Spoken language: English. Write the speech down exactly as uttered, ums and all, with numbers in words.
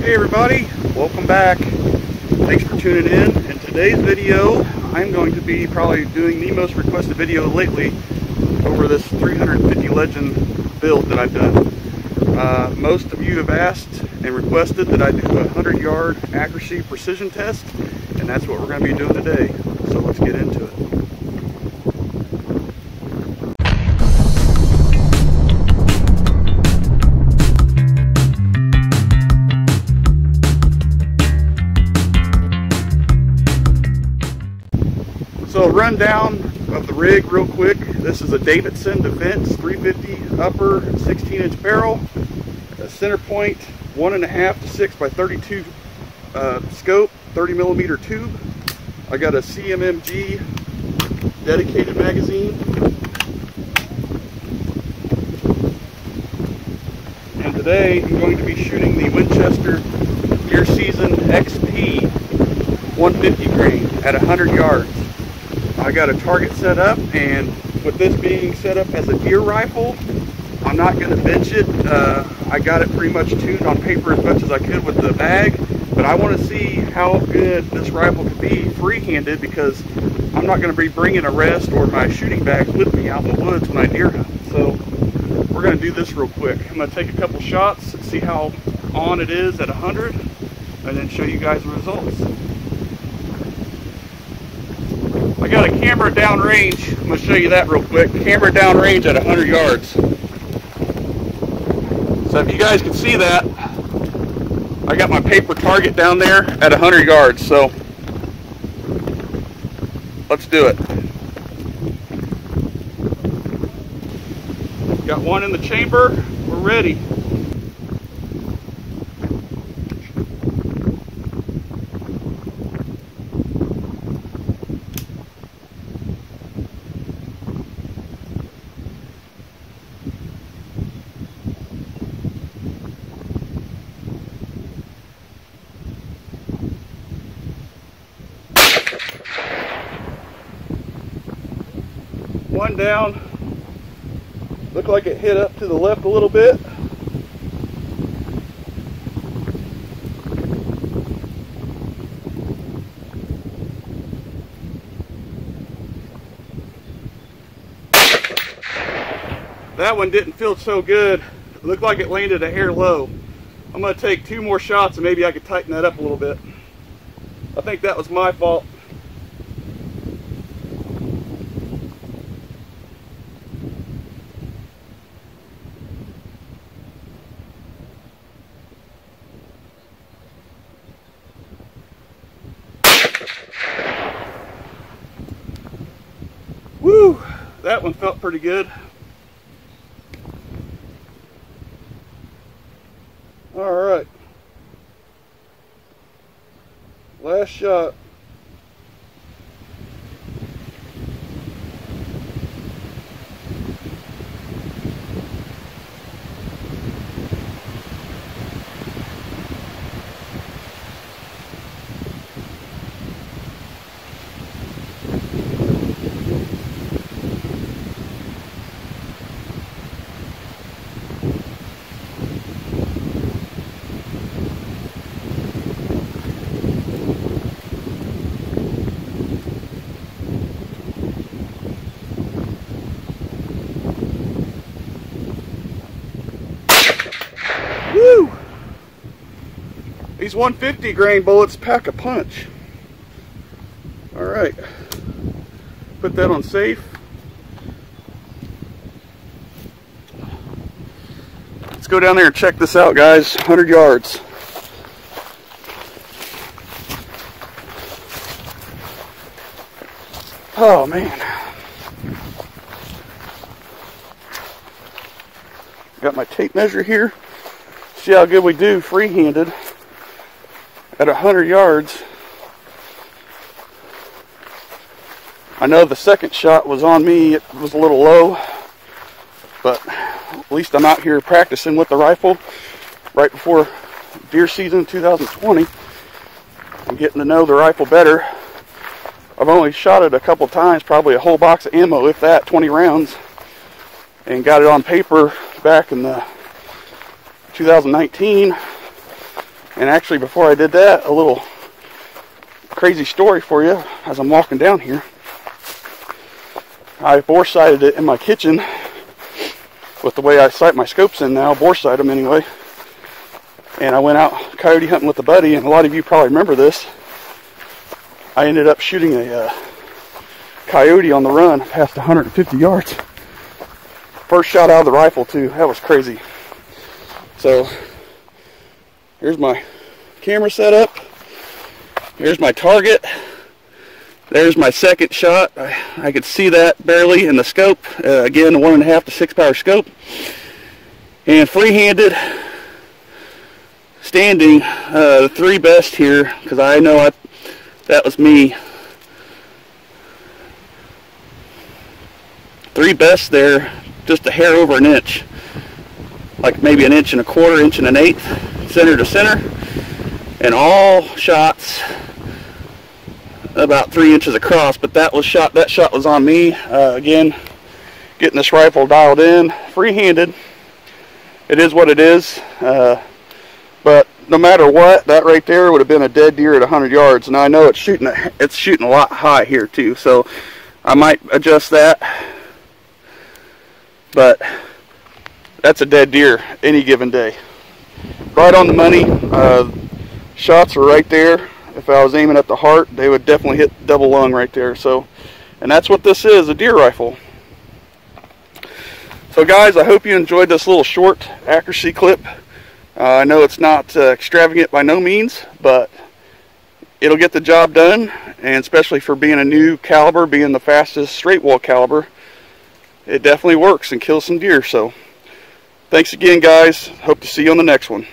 Hey everybody, welcome back. Thanks for tuning in. In today's video, I'm going to be probably doing the most requested video lately over this three fifty Legend build that I've done. Uh, most of you have asked and requested that I do a one hundred yard accuracy precision test, and that's what we're going to be doing today. So let's get into it. So a rundown of the rig real quick. This is a Davidson Defense three fifty upper sixteen inch barrel, a center point one and a half to six by thirty-two uh, scope, thirty millimeter tube. I got a C M M G dedicated magazine. And today I'm going to be shooting the Winchester Deer Season X P one fifty grain at one hundred yards. I got a target set up, and with this being set up as a deer rifle, I'm not going to bench it. Uh, I got it pretty much tuned on paper as much as I could with the mag, but I want to see how good this rifle could be free-handed, because I'm not going to be bringing a rest or my shooting bag with me out in the woods when I deer hunt. So we're going to do this real quick. I'm going to take a couple shots and see how on it is at one hundred, and then show you guys the results. I got a camera downrange. I'm going to show you that real quick. Camera downrange at one hundred yards. So if you guys can see that, I got my paper target down there at one hundred yards. So let's do it. Got one in the chamber. We're ready. One down. Looked like it hit up to the left a little bit. That one didn't feel so good. It looked like it landed a hair low. I'm going to take two more shots and maybe I could tighten that up a little bit. I think that was my fault. Woo! That one felt pretty good. All right. Last shot. These one fifty grain bullets pack a punch. All right, put that on safe. Let's go down there and check this out, guys. one hundred yards. Oh man, got my tape measure here. See how good we do free-handed. At one hundred yards, I know the second shot was on me. It was a little low, but at least I'm out here practicing with the rifle right before deer season two thousand twenty. I'm getting to know the rifle better. I've only shot it a couple times, probably a whole box of ammo, if that, twenty rounds, and got it on paper back in the two thousand nineteen. And actually, before I did that, a little crazy story for you. As I'm walking down here, I bore-sighted it in my kitchen with the way I sight my scopes in now, bore-sight them anyway. And I went out coyote hunting with a buddy, and a lot of you probably remember this. I ended up shooting a uh, coyote on the run past one hundred fifty yards. First shot out of the rifle too. That was crazy. So here's my camera setup. Here's my target. There's my second shot. I, I could see that barely in the scope. Uh, again, a one and a half to six power scope. And free-handed, standing, uh, the three best here, because I know I that was me. Three best there, just a hair over an inch, like maybe an inch and a quarter, inch and an eighth, center to center, and all shots about three inches across. But that was shot. That shot was on me. Uh, again, getting this rifle dialed in, free-handed. It is what it is. Uh, But no matter what, that right there would have been a dead deer at one hundred yards. And I know it's shooting a, it's shooting a lot high here too, so I might adjust that. But that's a dead deer any given day. Right on the money. Uh, shots are right there. If I was aiming at the heart, they would definitely hit double lung right there. So, and that's what this is, a deer rifle. So guys, I hope you enjoyed this little short accuracy clip. Uh, I know it's not uh, extravagant by no means, but it'll get the job done, and especially for being a new caliber, being the fastest straight wall caliber, it definitely works and kills some deer. So thanks again, guys. Hope to see you on the next one.